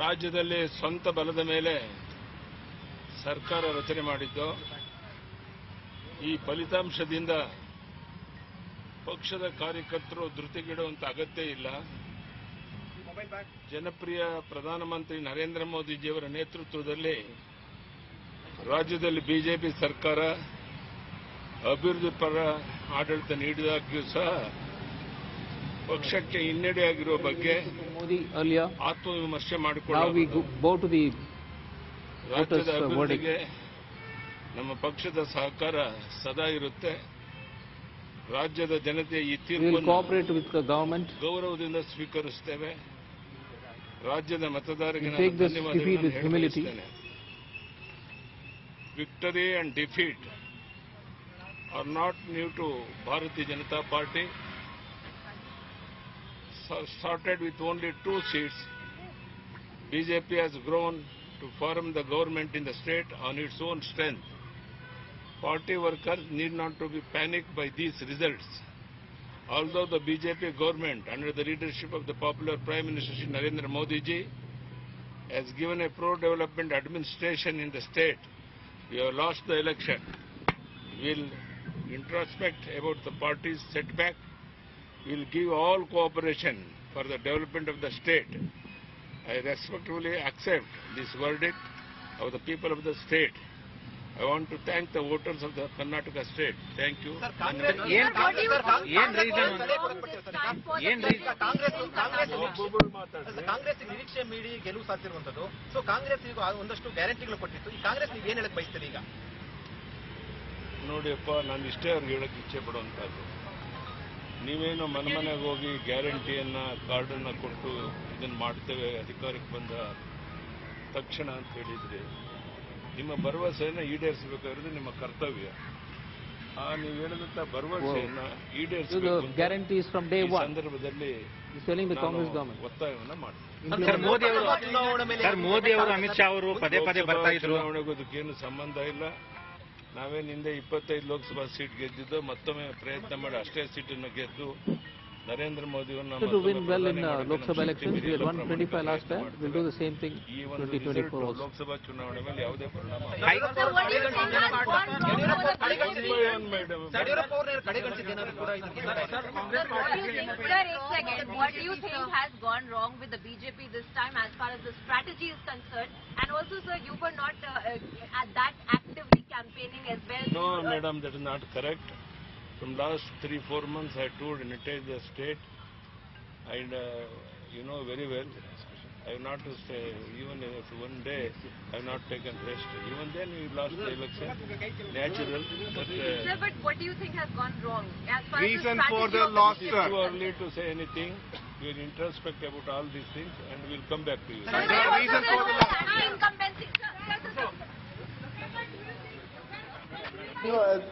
ರಾಜ್ಯದಲ್ಲಿ ಸ್ವಂತ ಬಲದ ಮೇಲೆ ಸರ್ಕಾರ ರಚನೆ ಮಾಡಿದ್ದು ಈ ಫಲಿತಾಂಶದಿಂದ ಪಕ್ಷದ ಕಾರ್ಯಕರ್ತರು ಧೃತಿಗೆಡುವಂತ ಅಗತ್ಯ ಇಲ್ಲ. ಜನಪ್ರಿಯ ಪ್ರಧಾನಮಂತ್ರಿ ನರೇಂದ್ರ ಮೋದಿಜಿಯವರ ನೇತೃತ್ವದಲ್ಲಿ ರಾಜ್ಯದಲ್ಲಿ ಬಿಜೆಪಿ ಸರ್ಕಾರ ಅಭಿವೃದ್ಧಿ ಪರ ಆಡಳಿತ ನೀಡಿದಾಗ್ಯೂ ಸಹ ಪಕ್ಷಕ್ಕೆ ಹಿನ್ನಡೆಯಾಗಿರುವ ಬಗ್ಗೆ ಆತ್ಮವಿಮರ್ಶೆ ಮಾಡಿಕೊಳ್ಳಿ. ರಾಜ್ಯದ ಅಭಿವೃದ್ಧಿಗೆ ನಮ್ಮ ಪಕ್ಷದ ಸಹಕಾರ ಸದಾ ಇರುತ್ತೆ. ರಾಜ್ಯದ ಜನತೆ ಈ ತೀರ್ಪನ್ನು ಗೌರವದಿಂದ ಸ್ವೀಕರಿಸುತ್ತೇವೆ. ರಾಜ್ಯದ ಮತದಾರರಿಗೆ ನಾನು ಧನ್ಯವಾದಗಳನ್ನು ಹೇಳುತ್ತೇನೆ. Victory and defeat are not new to Bharati Janata Party. Started with only 2 seats, BJP has grown to form the government in the state on its own strength. Party workers need not to be panicked by these results. Although the BJP government, under the leadership of the popular Prime Minister Narendra Modi ji, has given a pro-development administration in the state, we have lost the election. We will introspect about the party's setback. We will give all cooperation for the development of the state. I respectfully accept this verdict of the people of the state. I want to thank the voters of the Karnataka state. Thank you. Sir, Congress. What reason? Congress nirikshe meedi gelu sathiruvantadu. So Congress igu ondashtu guarantee galu kottittu. Ee Congress nivu yen helake bayisthiri iga? Nodiyappa nanu ishte avarige helake ichche paduvantadu. ನೀವೇನು ಮನೆಮನೆಗೆ ಹೋಗಿ ಗ್ಯಾರಂಟಿಯನ್ನು ಕಾರ್ಡನ್ನು ಕೊಟ್ಟು ಇದನ್ನು ಮಾಡ್ತೇವೆ ಅಧಿಕಾರಕ್ಕೆ ಬಂದ ತಕ್ಷಣ ಅಂತ ಹೇಳಿದ್ರಿ. ನಿಮ್ಮ ಭರವಸೆಯನ್ನು ಈಡೇರಿಸಬೇಕಾದ್ರೆ ನಿಮ್ಮ ಕರ್ತವ್ಯ. ನೀವು ಹೇಳಿದಂಥ ಭರವಸೆಯನ್ನು ಈಡೇರಿಸಬೇಕು. ಗ್ಯಾರಂಟೀಸ್ ಫ್ರಮ್ ಡೇ ಒನ್ ಸಂದರ್ಭದಲ್ಲಿ ಒತ್ತಾಯವನ್ನು ಮಾಡ್ತೀವಿ. ಅಮಿತ್ ಶಾ ಅವರು ಪದೇ ಪದೇ ಬರ್ತಾ ಇದ್ರು. ಅದಕ್ಕೇನು ಸಂಬಂಧ ಇಲ್ಲ. ನಾವೇನು ಹಿಂದೆ 25 ಲೋಕಸಭಾ ಸೀಟ್ ಗೆದ್ದಿದ್ದು ಮತ್ತೊಮ್ಮೆ ಪ್ರಯತ್ನ ಮಾಡಿ ಅಷ್ಟೇ ಸೀಟನ್ನು ಗೆದ್ದು ನರೇಂದ್ರ ಮೋದಿ ಲೋಕಸಭಾ ಚುನಾವಣೆ ಮೇಲೆ ಯಾವುದೇ ಪರಿಣಾಮ. No, madam, that is not correct. From last 3-4 months, I toured and attended the state, and you know very well. I have not to stay even if one day. I have not taken rest. Even then, we lost the election. Natural. But, sir, but what do you think has gone wrong? As far reason as for the loss, sir. Too early to say anything. We will introspect about all these things, and we will come back to you. Sir, reason for the loss. Incompetency, sir. You know,